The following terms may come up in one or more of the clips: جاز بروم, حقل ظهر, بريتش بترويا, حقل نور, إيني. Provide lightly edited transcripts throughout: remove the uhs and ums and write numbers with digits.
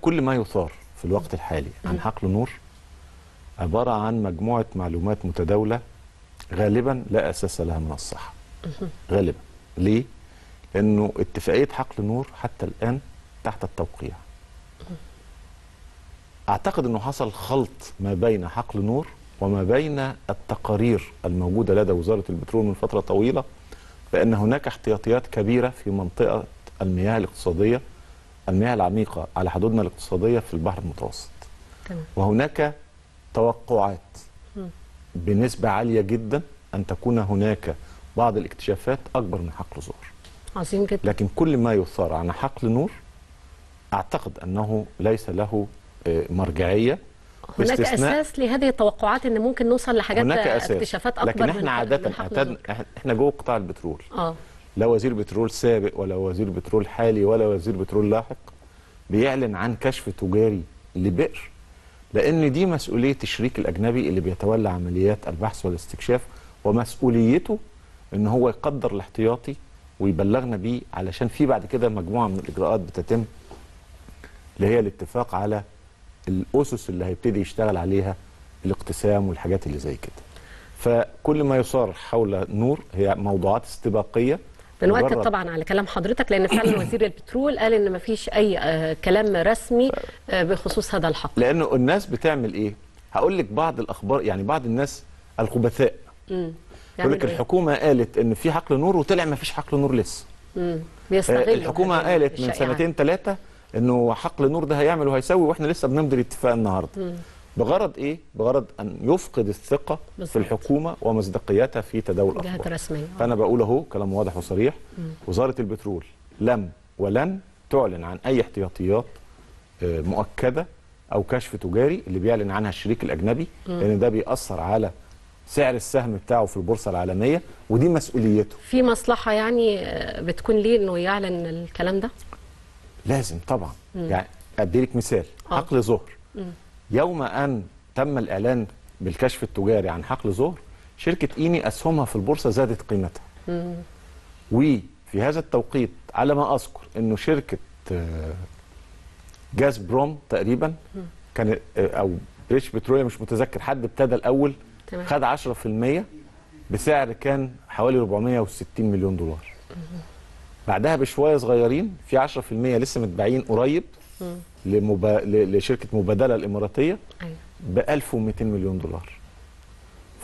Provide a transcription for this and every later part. كل ما يثار في الوقت الحالي عن حقل نور عبارة عن مجموعة معلومات متداولة غالبا لا أساس لها من الصحة. غالبا. ليه؟ لأنه اتفاقية حقل نور حتى الآن تحت التوقيع. أعتقد أنه حصل خلط ما بين حقل نور وما بين التقارير الموجودة لدى وزارة البترول من فترة طويلة، فإن هناك احتياطيات كبيرة في منطقة المياه الاقتصادية، المياه العميقة على حدودنا الاقتصادية في البحر المتوسط. وهناك توقعات بنسبة عالية جدا أن تكون هناك بعض الاكتشافات أكبر من حقل ظهر. عظيم جدا. لكن كل ما يثار عن حقل نور أعتقد أنه ليس له مرجعية. هناك أساس لهذه التوقعات أن ممكن نوصل لحاجات اكتشافات أكبر. لكن احنا عادة احنا جوه قطاع البترول، لا وزير بترول سابق ولا وزير بترول حالي ولا وزير بترول لاحق بيعلن عن كشف تجاري لبئر، لأن دي مسؤولية الشريك الأجنبي اللي بيتولى عمليات البحث والاستكشاف، ومسؤوليته أن هو يقدر الاحتياطي ويبلغنا بيه، علشان في بعد كده مجموعة من الإجراءات بتتم اللي هي الاتفاق على الأسس اللي هيبتدي يشتغل عليها الاقتسام والحاجات اللي زي كده. فكل ما يصار حول نور هي موضوعات استباقية بنؤكد طبعا على كلام حضرتك، لأن فعلا وزير البترول قال إن مفيش أي كلام رسمي بخصوص هذا الحق. لأنه الناس بتعمل إيه؟ هقول لك بعض الأخبار، يعني بعض الناس الخبثاء يقول لك الحكومة قالت إن في حقل نور وطلع مفيش حقل نور لسه. بيستغل الحكومة قالت من سنتين ثلاثة إنه حقل نور ده هيعمل وهيسوي وإحنا لسه بنمضي الاتفاق النهارده. بغرض إيه؟ بغرض أن يفقد الثقة في الحكومة ومصداقيتها في تداول الأخبار. فأنا بقول أهو كلام واضح وصريح، وزارة البترول لم ولن تعلن عن أي احتياطيات مؤكدة أو كشف تجاري اللي بيعلن عنها الشريك الأجنبي، لأن ده بيأثر على سعر السهم بتاعه في البورصة العالمية ودي مسؤوليته. في مصلحة يعني بتكون ليه إنه يعلن الكلام ده؟ لازم طبعا. يعني أديلك مثال، حقل ظهر يوم أن تم الإعلان بالكشف التجاري عن حقل ظهر، شركة إيني أسهمها في البورصة زادت قيمتها. وفي هذا التوقيت على ما أذكر أنه شركة جاز بروم تقريبا كان أو بريتش بترويا، مش متذكر، حد ابتدى الأول خد 10% بسعر كان حوالي 460 مليون دولار. بعدها بشوية صغيرين في 10% لسه متباعين قريب لشركة مبادلة الإماراتية ب 1200 مليون دولار.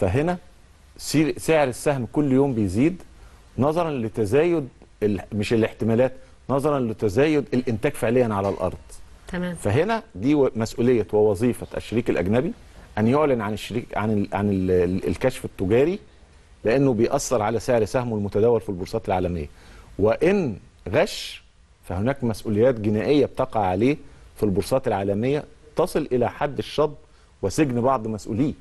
فهنا سعر السهم كل يوم بيزيد نظرا لتزايد مش الاحتمالات، نظرا لتزايد الإنتاج فعليا على الأرض. تمام. فهنا دي مسؤولية ووظيفة الشريك الأجنبي أن يعلن عن الكشف التجاري، لأنه بيأثر على سعر سهمه المتداول في البورصات العالمية، وإن غش فهناك مسؤوليات جنائية بتقع عليه في البورصات العالمية تصل إلى حد الشطب وسجن بعض مسؤوليه،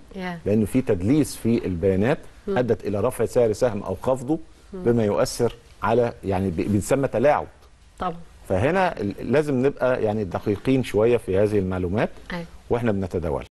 لأنه في تدليس في البيانات أدت إلى رفع سعر سهم أو خفضه بما يؤثر على يعني بيتسمى تلاعب. طبعا. فهنا لازم نبقى يعني دقيقين شوية في هذه المعلومات وإحنا بنتداول.